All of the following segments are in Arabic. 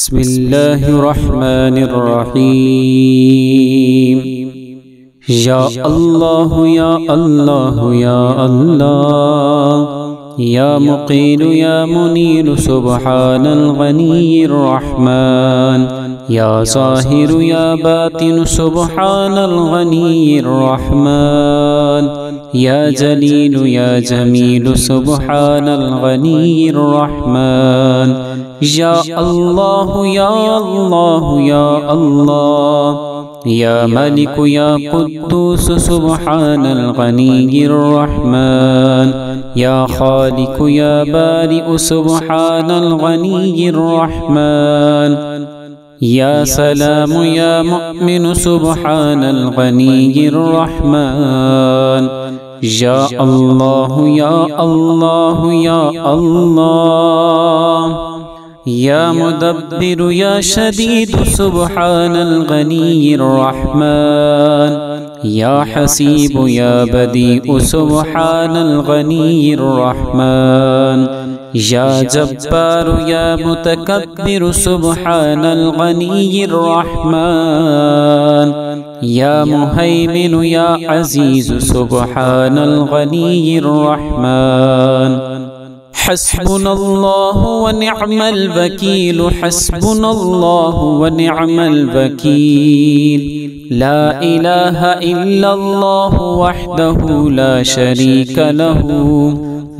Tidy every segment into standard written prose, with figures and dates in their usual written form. بسم اللہ الرحمن الرحیم یا اللہ یا اللہ یا اللہ یا مقیل یا منیر سبحان الغنی الرحمن یا ظاہر یا باطن سبحان الغنی الرحمن يا جليل يا جميل سبحان الغني الرحمن يا الله يا الله يا الله يا ملك يا قدوس سبحان الغني الرحمن يا خالق يا بارئ سبحان الغني الرحمن يا سلام يا مؤمن سبحان الغني الرحمن يا الله يا الله يا الله يا مدبر يا شديد سبحان الغني الرحمن يا حسيب يا بديع سبحان الغني الرحمن يا جبار يا متكبر سبحان الغني الرحمن يا مهيمن يا عزيز سبحان الغني الرحمن حسبنا الله ونعم الوكيل حسبنا الله ونعم الوكيل لا إله إلا الله وحده لا شريك له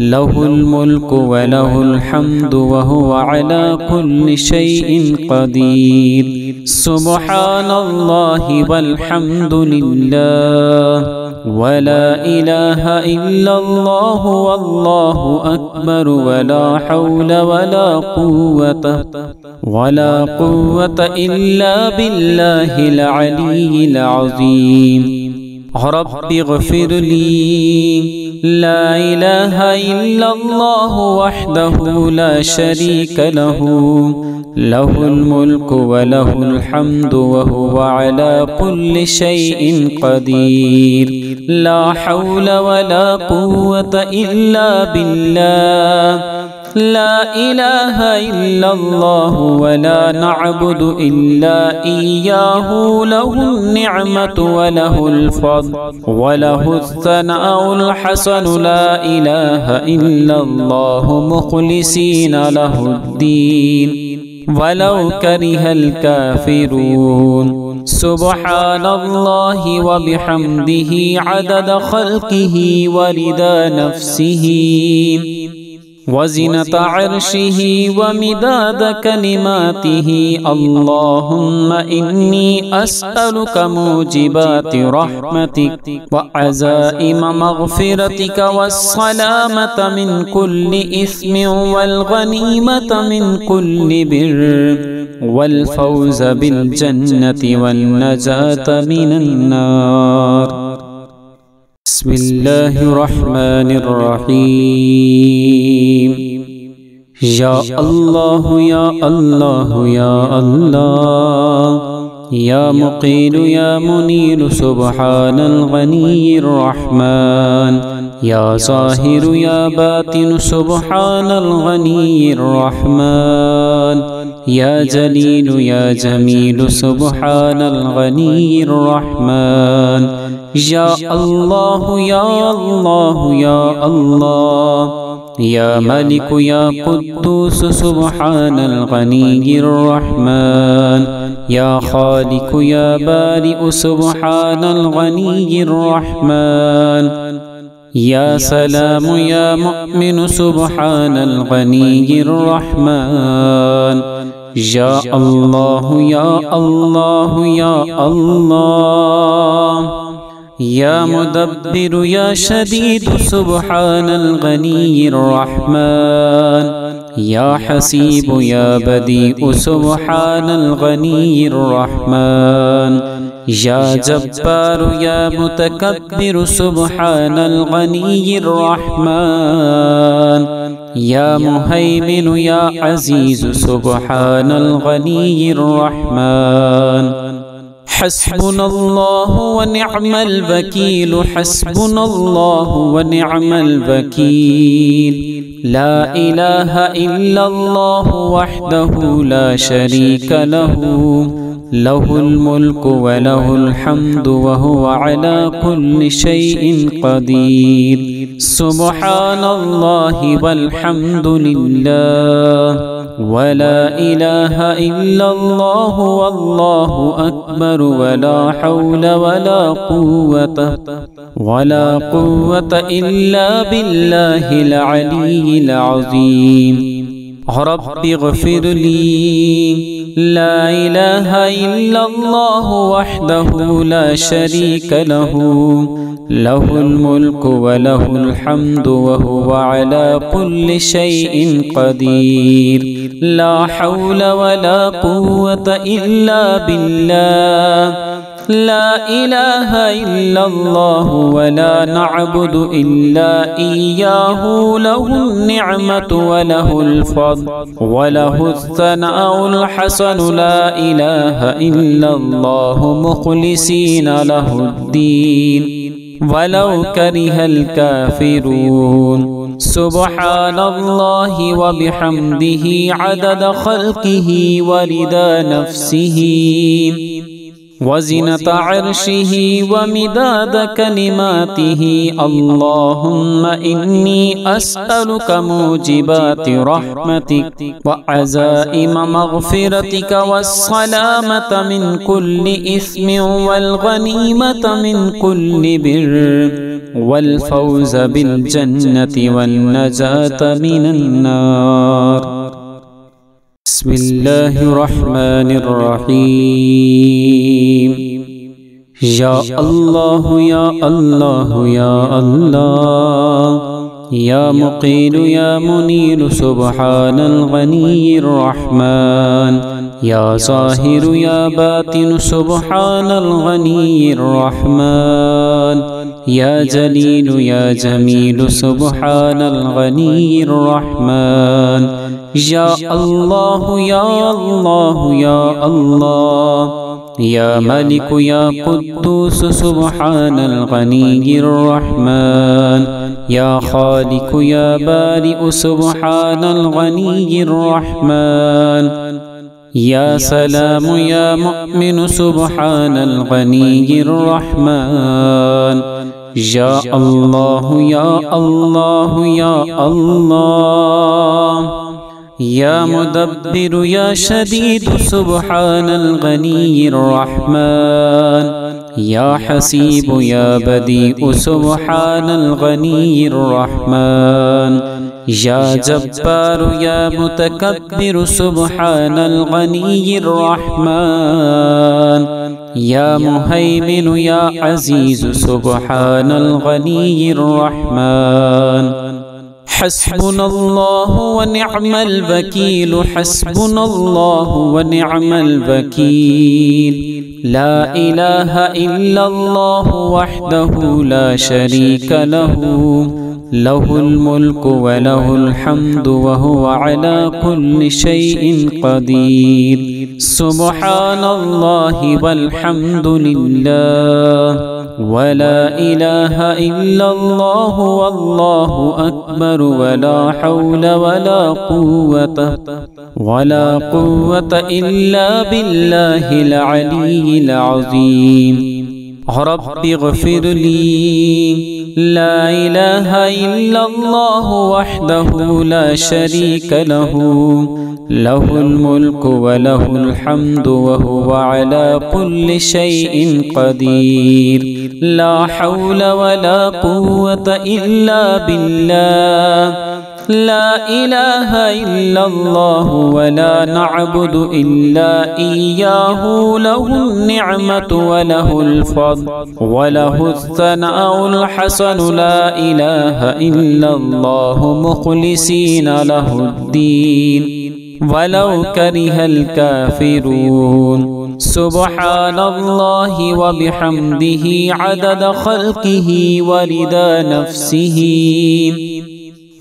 له الملك وله الحمد وهو على كل شيء قدير سبحان الله والحمد لله ولا إله إلا الله والله أكبر ولا حول ولا قوة إلا بالله العلي العظيم رب اغفر لي لا إله إلا الله وحده لا شريك له له الملك وله الحمد وهو على كل شيء قدير لا حول ولا قوة إلا بالله لا إله إلا الله ولا نعبد إلا إياه له النعمة وله الفضل وله الثناء الحسن لا إله إلا الله مخلصين له الدين ولو كره الكافرون سبحان الله وبحمده عدد خلقه ورضا نفسه وزنة عرشه ومداد كلماته اللهم إني أسألك موجبات رحمتك وعزائم مغفرتك والسلامة من كل إثم والغنيمة من كل بر والفوز بالجنة والنجاة من النار بسم اللہ الرحمن الرحیم یا اللہ یا اللہ یا اللہ یا مقیل یا منیر سبحان الغنی الرحمن یا ظاہر یا باطن سبحان الغنی الرحمن یا جلیل یا جمیل سبحان الغنی الرحمن يا الله يا الله يا الله يا ملك يا قدوس سبحان الغني الرحمن يا خالق يا بارئ سبحان الغني الرحمن يا سلام يا مؤمن سبحان الغني الرحمن يا الله يا الله يا الله يا مدبر يا شديد سبحان الغني الرحمن يا حسيب يا بديع سبحان الغني الرحمن يا جبار يا متكبر سبحان الغني الرحمن يا مهيمن يا عزيز سبحان الغني الرحمن حسبنا الله ونعم الوكيل حسبنا الله ونعم الوكيل لا إله إلا الله وحده لا شريك له، له الملك وله الحمد وهو على كل شيء قدير. سبحان الله والحمد لله ولا إله إلا الله والله أكبر، ولا حول ولا قوة إلا بالله العلي العظيم. رب اغفر لي. لا إله إلا الله وحده لا شريك له، له الملك وله الحمد وهو على كل شيء قدير. لا حول ولا قوة إلا بالله. لا إله إلا الله ولا نعبد إلا إياه، له النعمة وله الفضل وله الثناء الحسن. لا إله إلا الله مخلصين له الدين ولو كره الكافرون. سبحان الله وبحمده عدد خلقه ورضا نفسه وزنة عرشه ومداد كلماته. اللهم إني أسألك موجبات رحمتك وعزائم مغفرتك والسلامة من كل إثم والغنيمة من كل بر والفوز بالجنة والنجاة من النار. بسم اللہ الرحمن الرحیم. یا اللہ یا اللہ یا اللہ، یا مقیل یا منیر، سبحان الغنی الرحمن، یا ظاہر یا باطن، سبحان الغنی الرحمن، یا جلیل یا جمیل، سبحان الغنی الرحمن. یا اللہ یا اللہ یا اللہ، یا ملک یا قدوس، سبحان الغنی الرحمن، یا خالق یا بارئ، سبحان الغنی الرحمن، یا سلام یا مؤمن، سبحان الغنی الرحمن. یا اللہ یا اللہ یا اللہ، یا مدبر یا شدید، سبحان الغنی الرحمن، یا حسیب یا بدیع، سبحان الغنی الرحمن، یا جبار یا متکبر، سبحان الغنی الرحمن، یا مہیمن یا عزیز، سبحان الغنی الرحمن. حسبنا الله ونعم الوكيل، حسبنا الله ونعم الوكيل. لا إله إلا الله وحده لا شريك له، له الملك وله الحمد وهو على كل شيء قدير. سبحان الله والحمد لله ولا إله إلا الله والله أكبر، ولا حول ولا قوة إلا بالله العلي العظيم. رب اغفر لي. لا إله إلا الله وحده لا شريك له، له الملك وله الحمد وهو على كل شيء قدير. لا حول ولا قوة إلا بالله. لا إله إلا الله ولا نعبد إلا إياه، له النعمة وله الفضل وله الثناء الحسن. لا إله إلا الله مخلصين له الدين ولو كره الكافرون. سبحان الله وبحمده عدد خلقه ورضا نفسه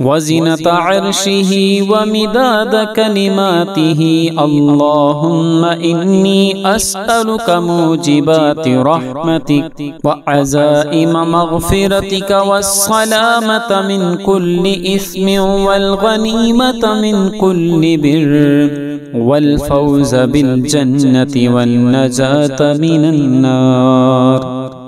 وزنة عرشه ومداد كلماته اللهم إني أسألك موجبات رحمتك وعزائم مغفرتك والسلامة من كل إثم والغنيمة من كل بر والفوز بالجنة والنجاة من النار۔